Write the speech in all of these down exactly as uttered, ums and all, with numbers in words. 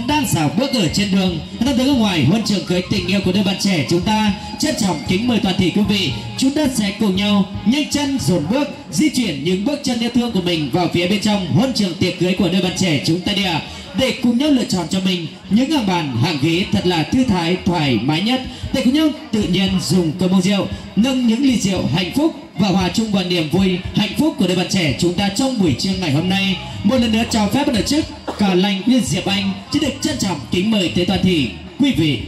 Nhật đang xảo bước ở trên đường. Năm tới ngoài huân trường cưới tình yêu của đôi bạn trẻ chúng ta. Trân trọng kính mời toàn thể quý vị, chúng ta sẽ cùng nhau nhanh chân dồn bước di chuyển những bước chân yêu thương của mình vào phía bên trong huân trường tiệc cưới của đôi bạn trẻ chúng ta đi ạ. Để cùng nhau lựa chọn cho mình những hàng bàn, hàng ghế thật là thư thái, thoải mái nhất. Để cùng nhau tự nhiên dùng cơm bông rượu, nâng những ly rượu hạnh phúc và hòa chung vào niềm vui hạnh phúc của đôi bạn trẻ chúng ta trong buổi trưa ngày hôm nay. Một lần nữa chào phép ban tổ chức Cả Lành Viên Diệp Anh xin được trân trọng kính mời tới toàn thể quý vị.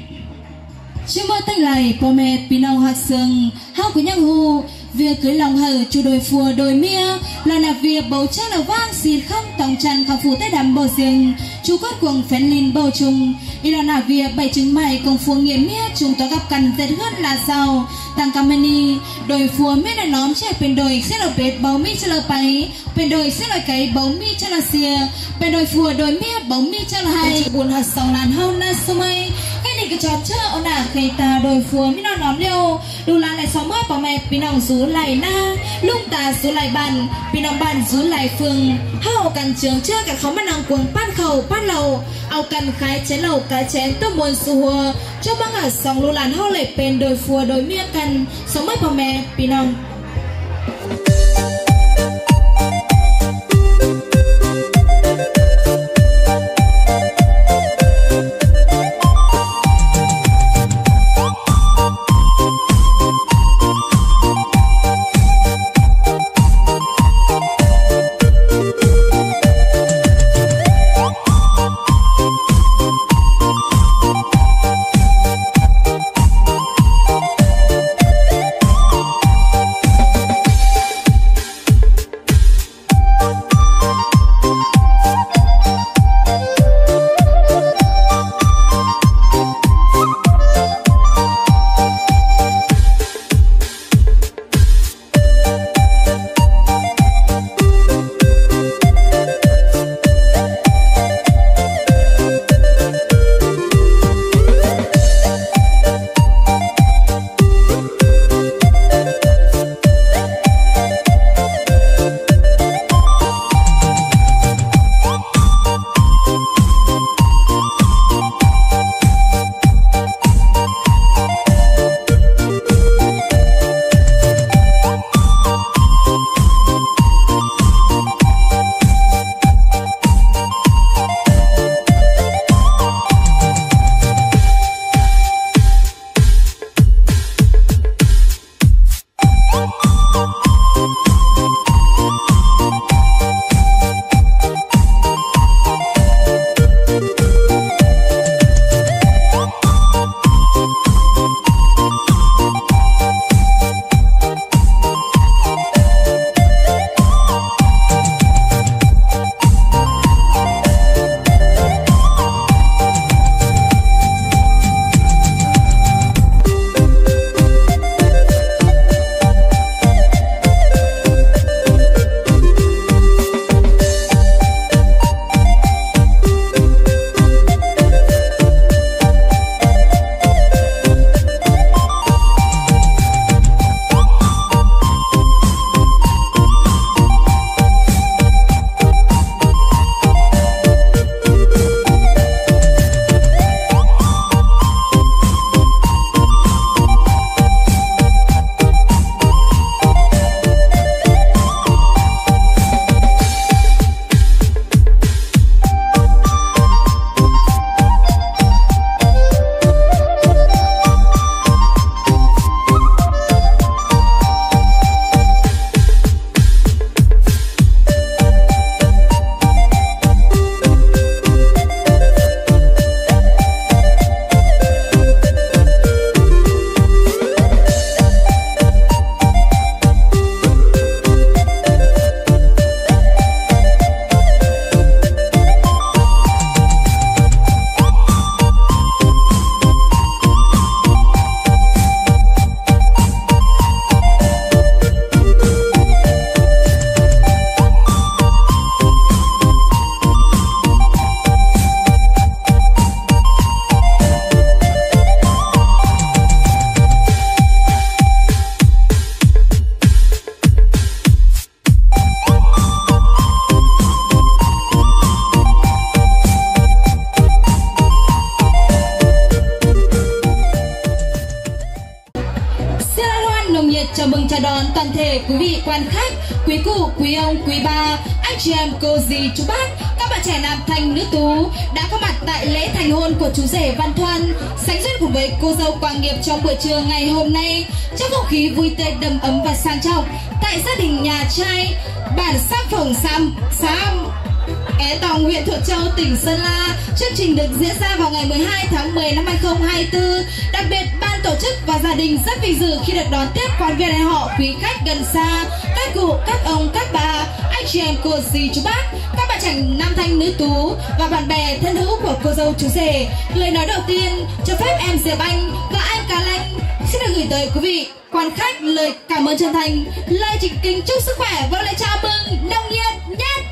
Chúc mừng tay lầy bò mẹ Pinau hạt sừng hao của nhau hù việc cưới lòng hờ chu đôi phùa đôi mía là nạp việc bầu chắc là vang xịt không tòng tràn khảo phù tết đàm bầu riêng chú cốt cuồng phén lìn bầu trùng y là nạp việc bảy trứng mày cùng phùa nghĩa mía chúng ta gặp cần dệt gớt là giàu tăng cameni đôi phùa mía là nóm trẻ bên đồi sẽ là bệt bầu mi cho là bấy bên đồi sẽ là cái bầu mi cho là xìa bên đồi phùa đôi mía bầu mi cho là hay buồn hạt sòng làn hâu na sumay cái chóp chơ ông đã cây ta đôi phùa mi nó nón liêu đu lá lại xóm mát bỏ mẹ pinong rú lại na lung ta rú lại bàn pinong bàn rú lại phường hao cần trường chưa cả khó mà năng cuồng pan khẩu pan lầu ao cần khái chén lầu cá chén tôm muôn sùa cho băng ở sòng lù làn hao lệ pền đôi phùa đôi mía cần xóm mát bỏ mẹ pinong. đón toàn thể quý vị quan khách, quý cụ, quý ông, quý bà, anh chị em, cô dì, chú bác, các bạn trẻ nam thanh nữ tú đã có mặt tại lễ thành hôn của chú rể Văn Thoan, sánh duyên cùng với cô dâu Quàng Nghiệp trong buổi trưa ngày hôm nay, trong không khí vui tươi đầm ấm và sang trọng tại gia đình nhà trai bản Xam Phổng, Sam Sam É Tòng, huyện Thuận Châu, tỉnh Sơn La. Chương trình được diễn ra vào ngày mười hai tháng mười năm hai nghìn không trăm hai mươi tư. Đặc biệt, ban tổ chức và gia đình rất vinh dự khi được đón tiếp quan viên họ, quý khách gần xa, các cụ, các ông, các bà, anh chị em, cô dì, chú bác, các bạn trẻ nam thanh nữ tú và bạn bè thân hữu của cô dâu chú rể. Lời nói đầu tiên cho phép em Diệp Anh và anh Cá Lanh xin được gửi tới quý vị quan khách lời cảm ơn chân thành, lời chỉ kính chúc sức khỏe và lời chào mừng nồng nhiệt nhất.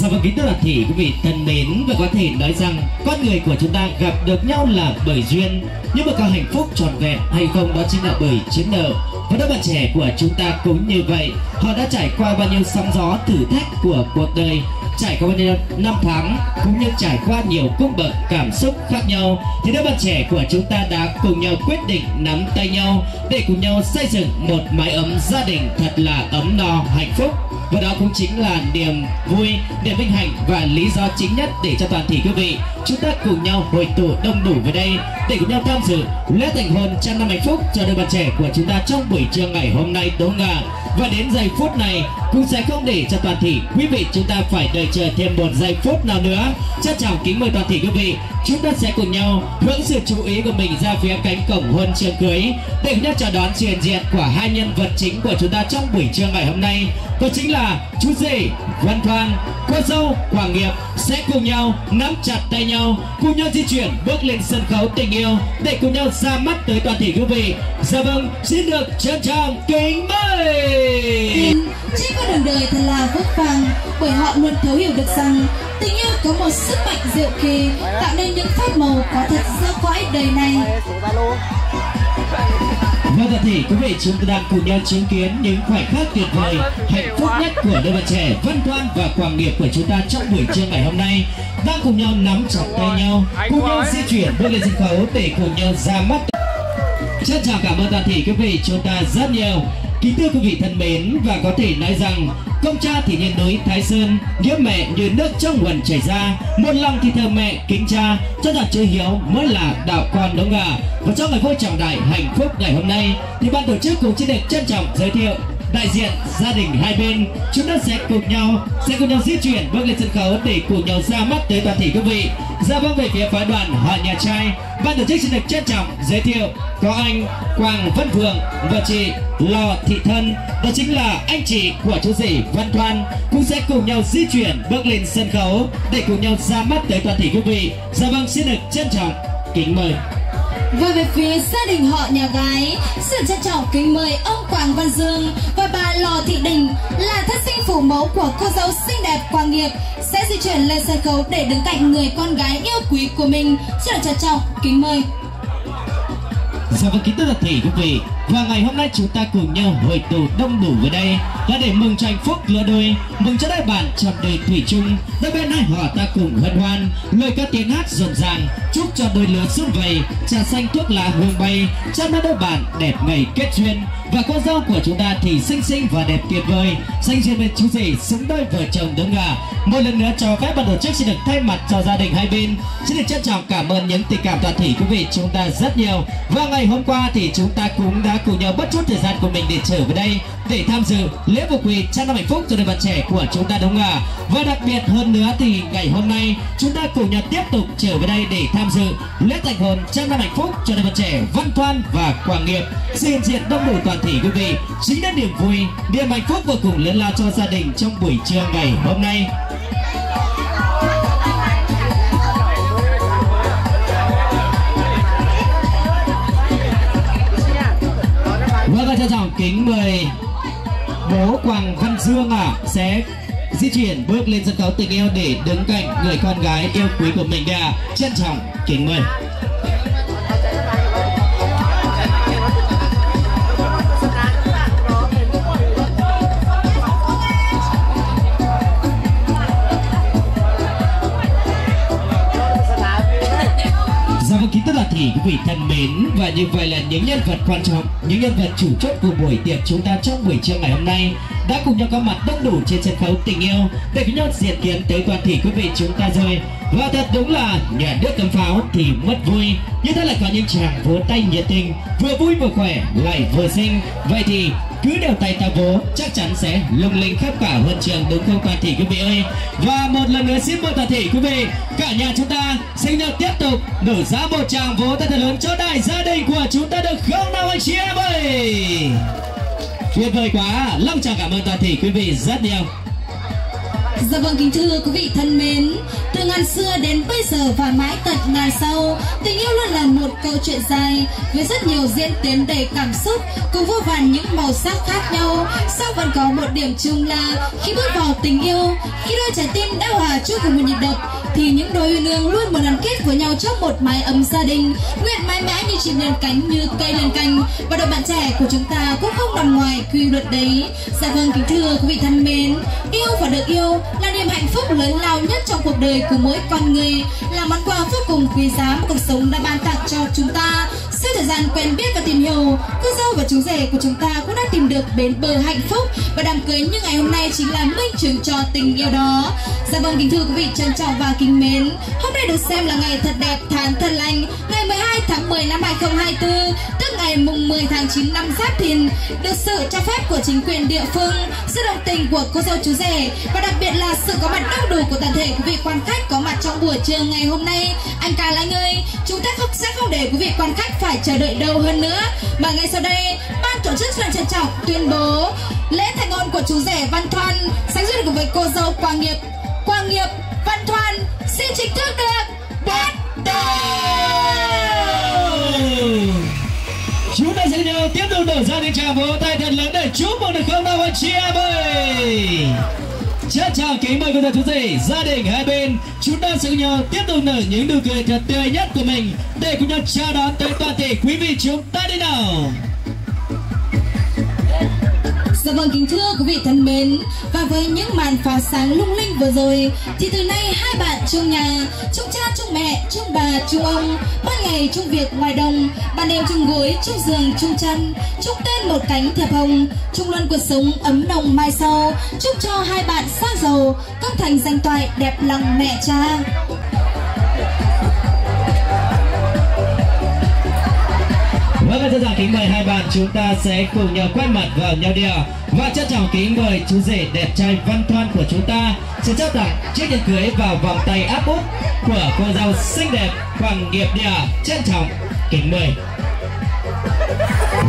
Dạ vâng, kính thưa toàn thể quý vị thân mến, và có thể nói rằng con người của chúng ta gặp được nhau là bởi duyên, nhưng mà có hạnh phúc trọn vẹn hay không đó chính là bởi chiến nợ. Và các bạn trẻ của chúng ta cũng như vậy, họ đã trải qua bao nhiêu sóng gió thử thách của cuộc đời, trải qua bao nhiêu năm tháng, cũng như trải qua nhiều cung bậc cảm xúc khác nhau, thì các bạn trẻ của chúng ta đã cùng nhau quyết định nắm tay nhau để cùng nhau xây dựng một mái ấm gia đình thật là ấm no hạnh phúc. Và đó cũng chính là niềm vui, niềm vinh hạnh và lý do chính nhất để cho toàn thể quý vị chúng ta cùng nhau hội tụ đông đủ về đây để cùng nhau tham dự lễ thành hôn trăm năm hạnh phúc cho đôi bạn trẻ của chúng ta trong buổi trưa ngày hôm nay tối ngà. Và đến giây phút này cũng sẽ không để cho toàn thể quý vị chúng ta phải đợi chờ thêm một giây phút nào nữa. Chân trọng kính mời toàn thể quý vị chúng ta sẽ cùng nhau hướng sự chú ý của mình ra phía cánh cổng hôn trường cưới để cùng nhau chào đón sự hiện diện của hai nhân vật chính của chúng ta trong buổi trưa ngày hôm nay, đó chính là chú rể Văn Thoan, cô dâu Quảng Nghiệp sẽ cùng nhau nắm chặt tay nhau, cùng nhau di chuyển bước lên sân khấu tình yêu để cùng nhau ra mắt tới toàn thể quý vị. Dạ vâng, xin được trân trọng kính mời. Trên con đường đời thật là vất vả, bởi họ luôn thấu hiểu được rằng tình yêu có một sức mạnh diệu kỳ tạo nên những phép màu có thật giữa cõi đời này. Vâng, toàn thể quý vị chúng ta đang cùng nhau chứng kiến những khoảnh khắc tuyệt vời, hạnh phúc nhất của đôi bạn trẻ Văn Thoan và Quàng Nghiệp của chúng ta trong buổi trưa ngày hôm nay, đang cùng nhau nắm chặt tay nhau, cùng nhau di chuyển bước lên sân khấu để cùng nhau ra mắt. Chân trọng cảm ơn toàn thể quý vị chúng ta rất nhiều. Kính thưa quý vị thân mến, và có thể nói rằng công cha thì như núi Thái Sơn, nghĩa mẹ như nước trong nguồn chảy ra, một lòng thì thờ mẹ kính cha, cho thật chữ hiếu mới là đạo con đúng ạ. Và trong ngày vui trọng đại hạnh phúc ngày hôm nay thì ban tổ chức cũng xin được trân trọng giới thiệu đại diện gia đình hai bên, chúng ta sẽ cùng nhau sẽ cùng nhau di chuyển bước lên sân khấu để cùng nhau ra mắt tới toàn thể quý vị. Ra vâng, về phía phái đoàn họ nhà trai, ban tổ chức xin được trân trọng giới thiệu có anh Quảng Văn Phượng và chị Lò Thị Thân, đó chính là anh chị của chú rể Văn Thoan, cũng sẽ cùng nhau di chuyển bước lên sân khấu để cùng nhau ra mắt tới toàn thể quý vị. Ra vâng, xin được trân trọng kính mời. Và về phía gia đình họ nhà gái, sự trân trọng kính mời ông Quảng Văn Dương và bà Lò Thị Đình là thất sinh phụ mẫu của cô dâu xinh đẹp Quàng Nghiệp sẽ di chuyển lên sân khấu để đứng cạnh người con gái yêu quý của mình. Sự trân trọng kính mời. Chào và kính thưa toàn thể quý vị, và ngày hôm nay chúng ta cùng nhau hội tụ đông đủ về đây và để mừng cho hạnh phúc lứa đôi, mừng cho đại bản trong đời thủy chung, đôi bên hai họ ta cùng hân hoan lời ca tiếng hát rộn ràng, chúc cho đôi lứa sum vầy, trà xanh thuốc lá hương bay, chăm đôi bạn đẹp ngày kết duyên. Và con dâu của chúng ta thì xinh xinh và đẹp tuyệt vời, xanh duyên bên chú rể xứng đôi vợ chồng đúng ạ. Một lần nữa cho phép ban tổ chức xin được thay mặt cho gia đình hai bên xin được trân trọng cảm ơn những tình cảm toàn thể quý vị chúng ta rất nhiều. Và ngày hôm qua thì chúng ta cũng đã cùng nhau bất chút thời gian của mình để trở về đây để tham dự lễ phục quỳ trăm năm hạnh phúc cho đôi bạn trẻ của chúng ta đúng ạ. Và đặc biệt hơn nữa thì ngày hôm nay chúng ta cùng nhau tiếp tục trở về đây để tham dự lễ thành hôn trăm năm hạnh phúc cho đôi bạn trẻ Văn Thoan và Quảng Nghiệp. Sự hiện diện đông đủ toàn thể quý vị chính là niềm vui, niềm hạnh phúc vô cùng lớn lao cho gia đình trong buổi trưa ngày hôm nay. Vâng, trân trọng kính mời bố Quảng Văn Dương ạ à, sẽ di chuyển bước lên sân khấu tình yêu để đứng cạnh người con gái yêu quý của mình ạ. À. Trân trọng kính mời. thì quý vị thân mến, và như vậy là những nhân vật quan trọng, những nhân vật chủ chốt của buổi tiệc chúng ta trong buổi trưa ngày hôm nay đã cùng nhau có mặt đông đủ trên sân khấu tình yêu để cùng nhau diện kiến tới toàn thể quý vị chúng ta rồi. Và thật đúng là nhà nước cấm pháo thì mất vui, nhưng thế lại có những chàng vỗ tay nhiệt tình, vừa vui vừa khỏe lại vừa xinh. Vậy thì cứ đều tay ta vỗ chắc chắn sẽ lung linh khắp cả huân trường, đúng không toàn thể quý vị ơi? Và một lần nữa xin mời toàn thể quý vị, cả nhà chúng ta xin được tiếp tục nổ giá một tràng vỗ tay thật lớn cho đại gia đình của chúng ta được không nào anh chị em ơi? Tuyệt vời quá, long trọng cảm ơn toàn thể quý vị rất nhiều. Dạ vâng, kính thưa quý vị thân mến, từ ngàn xưa đến bây giờ và mãi tận ngàn sau, tình yêu luôn là một câu chuyện dài với rất nhiều diễn tiến đầy cảm xúc cùng vô vàn những màu sắc khác nhau. Song vẫn có một điểm chung là khi bước vào tình yêu, khi đôi trái tim đã hòa chung cùng một nhịp đập, thì những đôi uyên ương luôn muốn gắn kết với nhau trong một mái ấm gia đình, nguyện mãi mãi như chim lên cánh, như cây lên cành, và đội bạn trẻ của chúng ta cũng không nằm ngoài quy luật đấy. Dạ vâng, kính thưa quý vị thân mến, yêu và được yêu là niềm hạnh phúc lớn lao nhất trong cuộc đời của mỗi con người, là món quà vô cùng quý giá mà cuộc sống đã ban tặng cho chúng ta. Sau thời gian quen biết và tìm hiểu, cô dâu và chú rể của chúng ta cũng đã tìm được bến bờ hạnh phúc, và đám cưới như ngày hôm nay chính là minh chứng cho tình yêu đó. Dạ vâng, kính thưa quý vị trân trọng và kính mến, hôm nay được xem là ngày thật đẹp, tháng thật lành, ngày mười hai tháng mười năm hai nghìn không trăm hai mươi tư, tức ngày mùng mười tháng chín năm Giáp Thìn, được sự cho phép của chính quyền địa phương, sự đồng tình của cô dâu chú rể, và đặc biệt là sự có mặt đông đủ của toàn thể quý vị quan khách có mặt trong buổi trưa ngày hôm nay. Anh Cà Lanh ơi, chúng ta không sẽ không để quý vị quan khách phải chờ đợi đâu hơn nữa, mà ngay sau đây ban tổ chức sẽ trân trọng tuyên bố lễ thành hôn của chú rể Văn Thoan sánh duyên cùng với cô dâu Quàng Nghiệp. Quàng Nghiệp, Văn Thoan xin chính thức được bắt đầu. Chúng ta sẽ nhau tiếp tục đổ ra những tràng vỗ tay thật lớn để chúc mừng được không nào anh chị em ơi? Chào chào kính mời cô dâu chú rể, gia đình hai bên, chúng ta sẽ cùng nhau tiếp tục nở những nụ cười thật tươi nhất của mình để cùng nhau chào đón tới toàn thể quý vị chúng ta đi nào. Dạ vâng, kính thưa quý vị thân mến, và với những màn pháo sáng lung linh vừa rồi thì từ nay hai bạn chung nhà, chung cha chung mẹ, chung bà chung ông, ban ngày chung việc ngoài đồng, ban đêm chung gối chung giường chung chăn, chung tên một cánh thiệp hồng, chung luôn cuộc sống ấm nồng mai sau. Chúc cho hai bạn sang giàu, công thành danh toại, đẹp lòng mẹ cha. Vâng, xin chào kính mời hai bạn chúng ta sẽ cùng nhau quét mặt vào nhau đi ạ. Và chân chào kính mời chú rể đẹp trai Văn Thoan của chúng ta sẽ trao tặng chiếc nhẫn cưới vào vòng tay áp út của cô dâu xinh đẹp Quàng Nghiệp đi ạ. Chân trọng kính mời.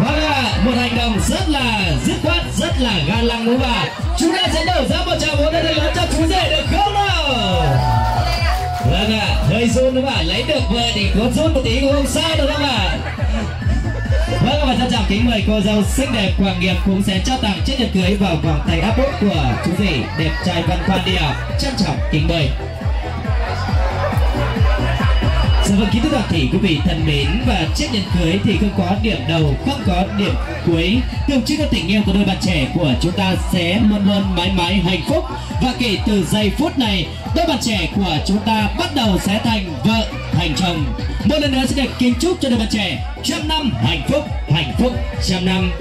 Vâng ạ, à, một hành động rất là dứt khoát, rất là gan lăng đúng không ạ? Chúng ta sẽ đổ ra một tràng vỗ tay lớn cho chú rể được không nào? Vâng ạ, à, hơi run đúng không ạ? Lấy được vợ thì có run một tí cũng không sao được không ạ? Vâng, và xin chào kính mời cô dâu xinh đẹp Quàng Nghiệp cũng sẽ trao tặng chiếc nhẫn cưới vào vòng tay áp út của chú rể đẹp trai Văn Thoan đi ạ. Trân trọng kính mời. Dạ vâng, kính thưa toàn thể quý vị thân mến, và chiếc nhẫn cưới thì không có điểm đầu, không có điểm cuối, tượng trưng cho tình yêu của đôi bạn trẻ của chúng ta sẽ luôn luôn mãi mãi hạnh phúc. Và kể từ giây phút này, đôi bạn trẻ của chúng ta bắt đầu sẽ thành vợ thành chồng. Một lần nữa xin được kính chúc cho đôi bạn trẻ trăm năm hạnh phúc, hạnh phúc trăm năm.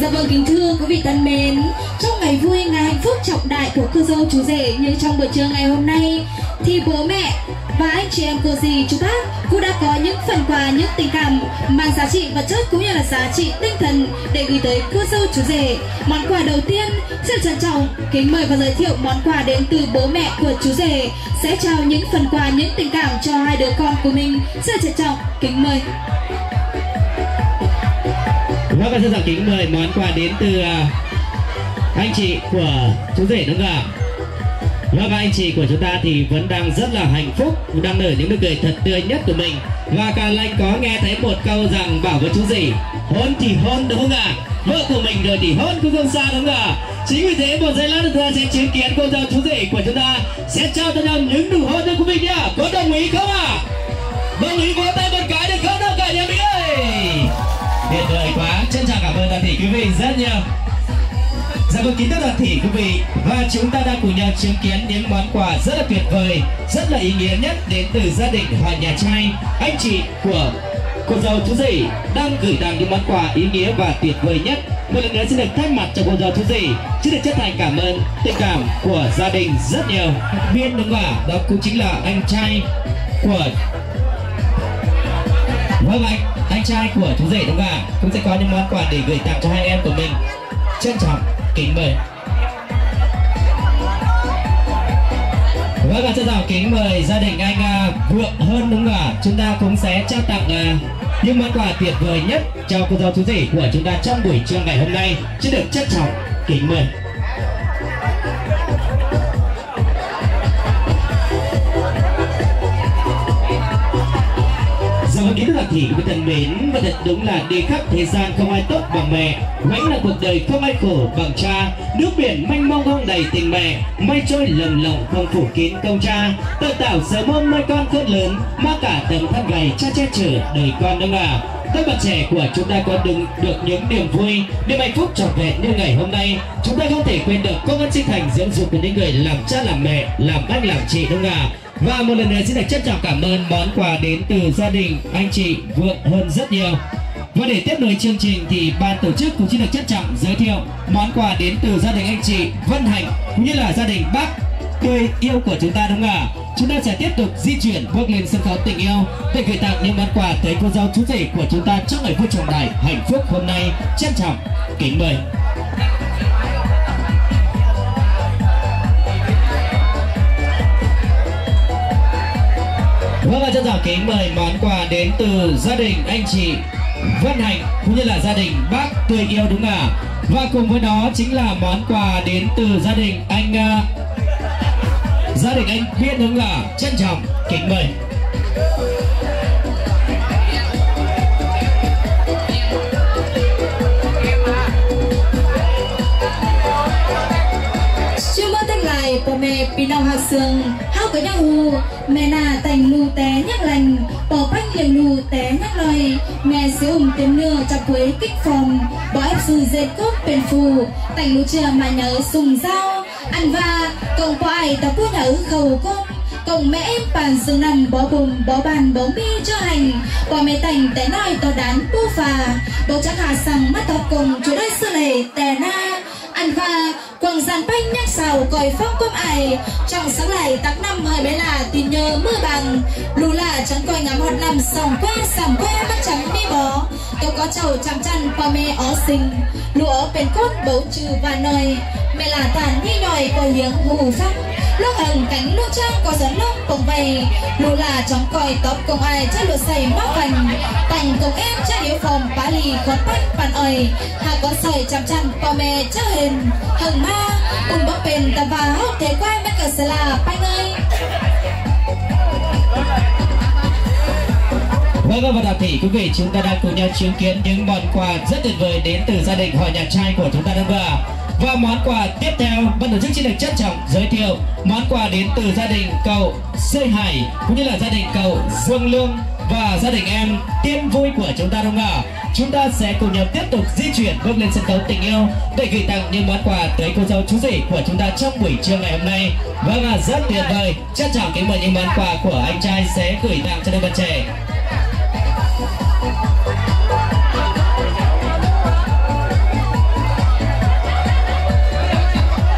Dạ vâng, kính thưa quý vị thân mến, trong ngày vui, ngày hạnh phúc trọng đại của cô dâu chú rể như trong buổi trưa ngày hôm nay, thì bố mẹ và anh chị em cô dì chú bác cũng đã có những phần quà, những tình cảm mang giá trị vật chất cũng như là giá trị tinh thần để gửi tới cô dâu chú rể. Món quà đầu tiên xin trân trọng kính mời và giới thiệu món quà đến từ bố mẹ của chú rể sẽ trao những phần quà, những tình cảm cho hai đứa con của mình. Xin trân trọng kính mời. Vâng, và xin chào kính mời món quà đến từ anh chị của chú rể đúng không ạ? Vâng, và anh chị của chúng ta thì vẫn đang rất là hạnh phúc, đang nở những nụ cười thật tươi nhất của mình. Và Cà Lanh có nghe thấy một câu rằng bảo với chú rể hôn thì hôn đúng không ạ? Vợ của mình rồi thì hôn cũng không xa đúng không ạ? Chính vì thế một giây lát nữa ta sẽ chứng kiến cô dâu chú rể của chúng ta sẽ trao cho nhau những nụ hôn cho quý vị nhá. Có đồng ý không ạ? À? Đồng ý vỗ tay một cái được không đâu cả nhà mình ơi? Tuyệt vời quá, chân chào cảm ơn toàn thể quý vị rất nhiều. Dạ vâng, kính thưa toàn thể quý vị, và chúng ta đang cùng nhau chứng kiến những món quà rất là tuyệt vời, rất là ý nghĩa nhất đến từ gia đình họ nhà trai, anh chị của cô dâu chú rể đang gửi tặng những món quà ý nghĩa và tuyệt vời nhất. Một lần nữa xin được thay mặt cho cô dâu chú rể xin được chân thành cảm ơn tình cảm của gia đình rất nhiều. Viên đúng quả đó cũng chính là anh trai của vâng anh anh trai của chú rể đúng không? Cũng sẽ có những món quà để gửi tặng cho hai em của mình. Trân trọng kính mời. Vâng, xin chào kính mời gia đình anh Vượng Hơn đúng không? Chúng ta cũng sẽ trao tặng những món quà tuyệt vời nhất cho cô dâu chú rể của chúng ta trong buổi trưa ngày hôm nay. Xin được trân trọng kính mời. Và kính thưa thì quý thân mến, và thật đúng là đi khắp thế gian không ai tốt bằng mẹ, vẫn là cuộc đời không ai khổ bằng cha. Nước biển mênh mông không đầy tình mẹ, mây trôi lồng lộng không phủ kín công cha. Tờ tảo sớm hôm mai con khôn lớn, mà cả tấm thân gầy cha che chở đời con đông à. Các bạn trẻ của chúng ta có đứng được những niềm vui, niềm hạnh phúc trọn vẹn như ngày hôm nay. Chúng ta không thể quên được công ơn sinh thành dưỡng dục của những người làm cha làm mẹ, làm anh làm chị đúng không ạ? Và một lần nữa xin được trân trọng cảm ơn món quà đến từ gia đình anh chị Vượng Hơn rất nhiều. Và để tiếp nối chương trình thì ban tổ chức cũng xin được trân trọng giới thiệu món quà đến từ gia đình anh chị Văn Hạnh cũng như là gia đình bác tươi yêu của chúng ta đúng không ạ? Chúng ta sẽ tiếp tục di chuyển bước lên sân khấu tình yêu để gửi tặng những món quà tới cô dâu chú rể của chúng ta trong ngày vui trọng đại hạnh phúc hôm nay. Trân trọng kính mời. Vâng, và trân trọng kính mời món quà đến từ gia đình anh chị Văn Hạnh cũng như là gia đình bác tươi yêu đúng ạ? Và cùng với đó chính là món quà đến từ gia đình anh gia đình anh Viên đúng là trân trọng kính mời. Chưa mơ tách lại của mẹ pinau hạc sương hao cái đau hù mẹ nà thành lù té nhắc lành bỏ bách liền lù té nhắc lời mẹ xíu hùng tiếng nưa chặt quế kích phòng bỏ ép dù dệt cốt bền phù thành lù chừa mà nhớ sùng dao ăn va cậu quài tập quân ở khẩu cung cổng mẹ em bàn dương nằm bó bùng bó bàn bó mi cho hành bò mẹ tành té nói tao đán bu phà bố chắc hà sằng mắt tọt cùng chú đất xưa lề tè na ăn va quần giàn banh nhắc xào còi phóc cốp ải trong sáng lại tắc năm hơi bé là tin nhớ mưa bằng lù là trắng coi ngắm hoạt nằm sòng qua sòng qua mắt trắng mi bó tôi có chầu chằm chăn qua mẹ ó sinh lúa bền cốt bấu trừ và nồi mẹ là tàn nhi nồi coi liếng hù phăng lúc hằng cánh lúc trang có gió lông cổng vầy lù là trắng coi tóc cổng ai chắc lụa sầy móc vành tành cổng em chắc yếu phòng bá lì khót bách bàn ơi hà có sỏi chằm chăn qua mẹ chắc hền hằng ma cùng bóc bền tà và hốc thế quay mẹ cờ sẽ là banh ơi. Vâng, và toàn thể quý vị, chúng ta đang cùng nhau chứng kiến những món quà rất tuyệt vời đến từ gia đình họ nhà trai của chúng ta đang vừa. Và món quà tiếp theo ban tổ chức xin được trân trọng giới thiệu món quà đến từ gia đình cậu Sơi Hải cũng như là gia đình cậu Dương Lương và gia đình em Tiên Vui của chúng ta đúng không? Chúng ta sẽ cùng nhau tiếp tục di chuyển bước lên sân khấu tình yêu để gửi tặng những món quà tới cô dâu chú rể của chúng ta trong buổi trưa ngày hôm nay. Vâng, và rất tuyệt vời, trân trọng kính mời những món quà của anh trai sẽ gửi tặng cho đôi bạn trẻ.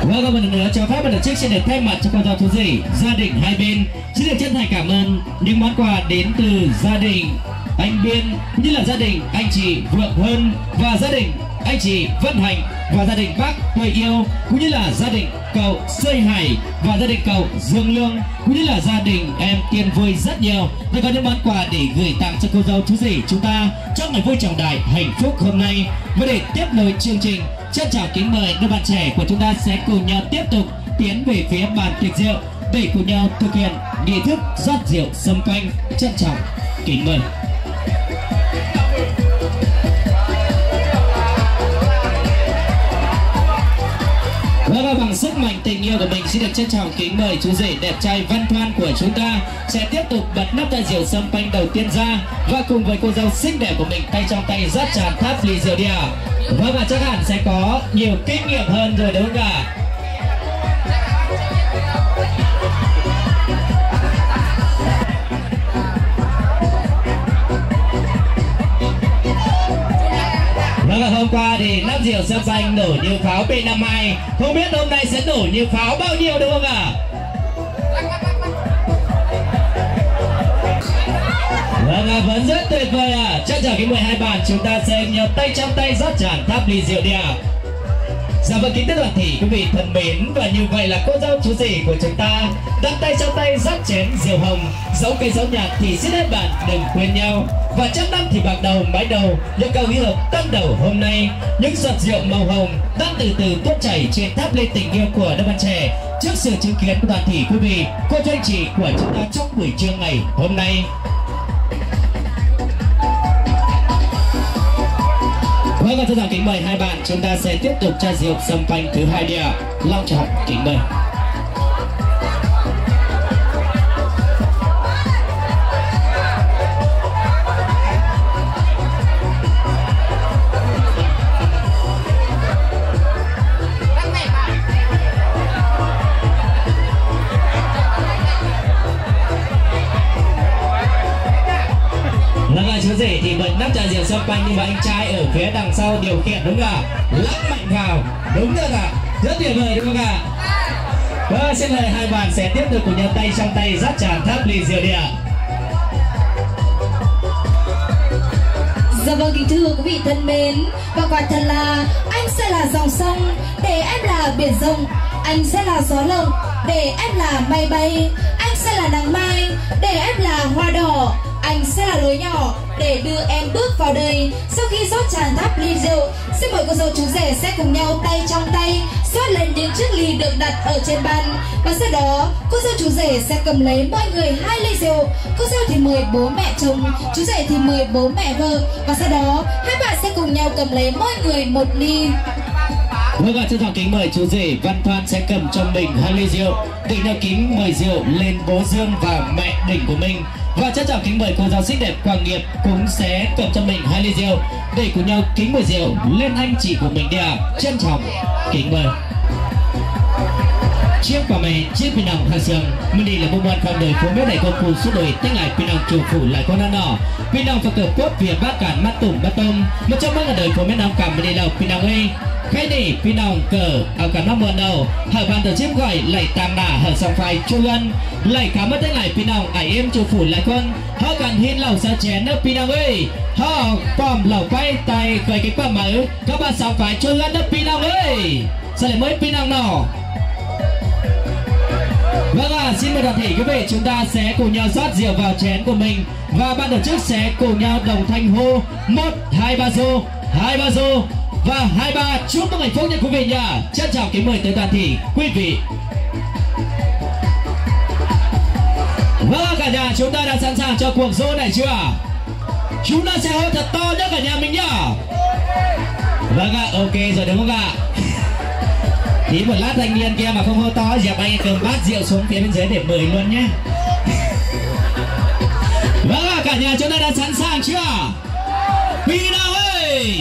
Vâng, và một lần nữa cho phép ban tổ chức xin được thay mặt cho cô dâu chú rể gia đình hai bên xin được chân thành cảm ơn những món quà đến từ gia đình anh Biên như là gia đình anh chị Vượng Hơn và gia đình anh chị Văn Hạnh và gia đình bác Tươi Yêu cũng như là gia đình cậu Sơi Hải và gia đình cậu Dương Lương cũng như là gia đình em Tiên Vui rất nhiều. Tôi có những món quà để gửi tặng cho cô dâu chú rể chúng ta trong ngày vui trọng đại hạnh phúc hôm nay. Và để tiếp nối chương trình, trân trọng kính mời đôi bạn trẻ của chúng ta sẽ cùng nhau tiếp tục tiến về phía bàn tiệc rượu để cùng nhau thực hiện nghi thức rót rượu xâm canh. Trân trọng kính mời. Và các bằng sức mạnh tình yêu của mình, xin được trân trọng kính mời chú rể đẹp trai Văn Thoan của chúng ta sẽ tiếp tục bật nắp chai rượu sâm panh đầu tiên ra, và cùng với cô dâu xinh đẹp của mình tay trong tay rót tràn tháp ly rượu đi ạ. Vâng, và chắc hẳn sẽ có nhiều kinh nghiệm hơn rồi đúng không ạ? Và hôm qua thì nắp rượu sâm panh nổ như pháo P năm mươi hai, không biết hôm nay sẽ nổ như pháo bao nhiêu đúng không ạ? À? Vâng, vẫn rất tuyệt vời ạ. À. Chắc chắn cái mười hai bạn chúng ta sẽ nhau tay trong tay rót tràn tháp ly rượu đi ạ. À. Dạ vâng, kính thưa toàn thể quý vị thân mến, và như vậy là cô dâu chú rể của chúng ta đặt tay trong tay rót chén rượu hồng, dẫu cây dẫu nhạc thì xin hết bạn đừng quên nhau, và trăm năm thì bạc đầu mái đầu, những câu hí hợp tâm đầu hôm nay, những giọt rượu màu hồng đang từ từ tuốt chảy trên tháp lên tình yêu của đôi bạn trẻ trước sự chứng kiến của toàn thể quý vị, cô chú anh chị của chúng ta trong buổi trưa ngày hôm nay. Vâng, và thưa rằng kính mời hai bạn chúng ta sẽ tiếp tục chai rượu sâm panh thứ hai đi ạ. Long trọng kính mời. Chú rể thì bật nắp chai rượu sâm panh, nhưng mà anh trai ở phía đằng sau điều khiển đúng không ạ? Lắc mạnh vào đúng rồi ạ, rất tuyệt vời đúng không ạ? Vâng, xin mời hai bạn sẽ tiếp tục cùng nhau tay trong tay rót tràn tháp ly rượu đi ạ. Dạ vâng, kính thưa quý vị thân mến, và quả thật là anh sẽ là dòng sông để em là biển rộng, anh sẽ là gió lộng để em là mây bay, anh sẽ là nắng mai để em là hoa đỏ, anh sẽ là lối nhỏ để đưa em bước vào đời. Sau khi rót tràn tháp ly rượu, xin mời cô dâu chú rể sẽ cùng nhau tay trong tay rót lên những chiếc ly được đặt ở trên bàn, và sau đó cô dâu chú rể sẽ cầm lấy mỗi người hai ly rượu. Cô dâu thì mời bố mẹ chồng, chú rể thì mời bố mẹ vợ, và sau đó hai bạn sẽ cùng nhau cầm lấy mỗi người một ly. Vâng ạ, xin kính mời chú rể Văn Thoan sẽ cầm trong mình hai ly rượu, định nào kính mời rượu lên bố Dương và mẹ Đình của mình, và chắc chắn kính mời cô giáo xinh đẹp Quàng Nghiệp cũng sẽ cầm cho mình hai ly rượu để cùng nhau kính mời rượu lên anh chị của mình đi ạ. Trân trọng kính mời. Chiếc quả mày chiếc bình đồng hàng sương mình đi là một món con đời phố biết này con phù suốt đời tách lại bình đồng chủ phủ lại con ăn nỏ bình đồng phật tử quốc việt bát cản mắt tùng bát tôm một trong mắt là đời phố biết nam cảm mình đi là bình đồng ơi khai để bình đồng cờ ở cả năm mùa đầu hở bàn tổ chiếc gọi lại tàng đả hở sòng phai chu ân lại cá mất tách lại bình đồng ải em chủ phủ lại con họ cần hiên lẩu sa chén nước bình đồng ơi họ bom lẩu quay tay cười cái quả mới các bạn sòng phai chu ân nước bình đồng ơi sao lại mới bình đồng nọ. Vâng ạ, à, xin mời toàn thể quý vị chúng ta sẽ cùng nhau rót rượu vào chén của mình, và ban tổ chức sẽ cùng nhau đồng thanh hô một hai ba xô hai ba xô và hai ba chúc mừng hạnh phúc nha quý vị nha. Trân trọng kính mời tới toàn thể quý vị. Vâng, cả nhà chúng ta đã sẵn sàng cho cuộc dỗ này chưa? Chúng ta sẽ hô thật to nhé cả nhà mình nhá. Vâng ạ, à, ok rồi đúng không ạ? Tí một lát thanh niên kia mà không hô to dẹp anh cầm bát rượu xuống phía bên dưới để mời luôn nhé. Vâng ạ, cả nhà chúng ta đã sẵn sàng chưa? Phi nào ơi!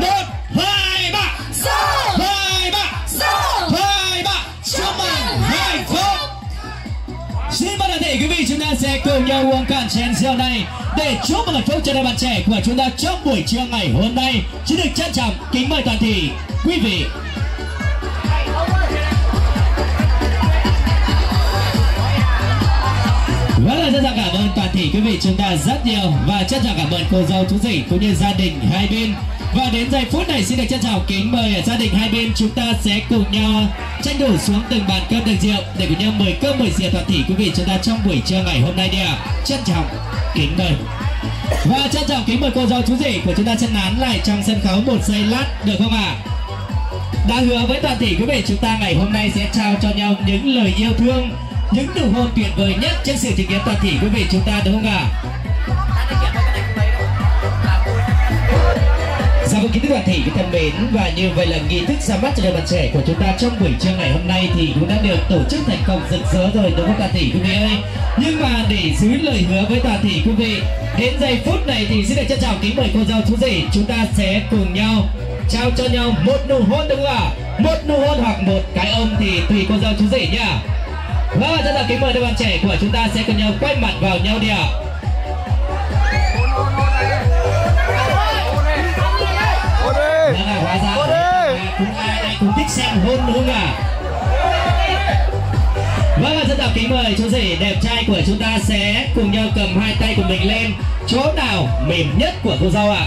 Một, hai, ba! Sao? Hai, ba! Sao? Hai, ba! Chúc mừng hạnh phúc! Xin mời toàn thể quý vị chúng ta sẽ cùng nhau uống cạn chén rượu này để chúc mừng hạnh phúc cho đôi bạn trẻ của chúng ta trong buổi trưa ngày hôm nay. Xin được trân trọng kính mời toàn thể quý vị. Vâng là rất là cảm ơn toàn thể quý vị chúng ta rất nhiều, và rất là cảm ơn cô dâu chú rể cũng như gia đình hai bên. Và đến giây phút này xin được trân trọng kính mời gia đình hai bên chúng ta sẽ cùng nhau tranh thủ xuống từng bàn cơm đựng rượu để cùng nhau mời cơm mời rượu toàn thể quý vị chúng ta trong buổi trưa ngày hôm nay đi ạ. Trân trọng kính mời. Và trân trọng kính mời cô dâu chú rể của chúng ta chân nán lại trong sân khấu một giây lát được không ạ? À? Đã hứa với toàn thể quý vị chúng ta ngày hôm nay sẽ trao cho nhau những lời yêu thương, những nụ hôn tuyệt vời nhất trước sự chứng kiến toàn thể quý vị chúng ta đúng không ạ? À? Dạ vâng, kính thưa toàn thể quý thân mến, và như vậy là nghi thức ra mắt cho đời bạn trẻ của chúng ta trong buổi trưa ngày hôm nay thì cũng đã được tổ chức thành công rực rỡ rồi đúng không toàn thể quý vị ơi. Nhưng mà để giữ lời hứa với toàn thể quý vị, đến giây phút này thì xin được trân trọng kính mời cô dâu chú rể, chúng ta sẽ cùng nhau trao cho nhau một nụ hôn đúng không ạ? Một nụ hôn hoặc một cái ôm thì tùy cô dâu chú rể nhá. Vâng, rất là kính mời đôi bạn trẻ của chúng ta sẽ cùng nhau quay mặt vào nhau đi ạ. Nên là hóa ra cũng ai đây cũng thích xem hôn đúng không ạ? Vâng, rất là kính mời chú rể đẹp trai của chúng ta sẽ cùng nhau cầm hai tay của mình lên chỗ nào mềm nhất của cô dâu ạ.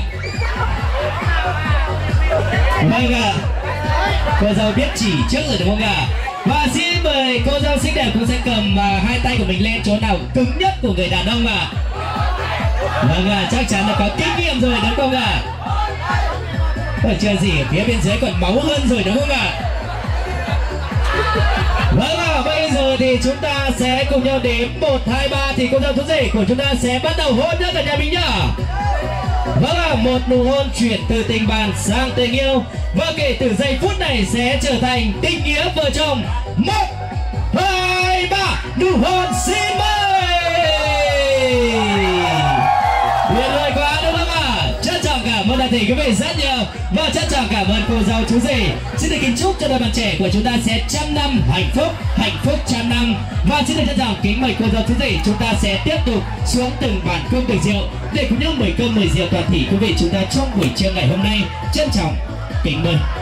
Vâng ạ, cô dâu biết chỉ trước rồi đúng không ạ? Và xin mời cô dâu xinh đẹp cũng sẽ cầm hai tay của mình lên chỗ nào cứng nhất của người đàn ông ạ. Vâng ạ, chắc chắn là có kinh nghiệm rồi đúng không ạ? Còn chưa gì ở phía bên dưới còn máu hơn rồi đúng không ạ? Vâng ạ, bây giờ thì chúng ta sẽ cùng nhau đếm một, hai, ba thì cô dâu chú rể của chúng ta sẽ bắt đầu hôn nữa cả nhà mình nhá. Vâng ạ, một nụ hôn chuyển từ tình bạn sang tình yêu, và kể từ giây phút này sẽ trở thành tình nghĩa vợ chồng. Một, hai, ba, nụ hôn xin mời. Vâng, toàn thể quý vị rất nhiều, và chân trọng cảm ơn cô dâu chú rể. Xin được kính chúc cho đôi bạn trẻ của chúng ta sẽ trăm năm hạnh phúc, hạnh phúc trăm năm. Và xin được chân trọng kính mời cô dâu chú rể, chúng ta sẽ tiếp tục xuống từng bàn cơm từng rượu để cùng nhau mời cơm mời rượu toàn thể quý vị chúng ta trong buổi trưa ngày hôm nay. Chân trọng kính mời.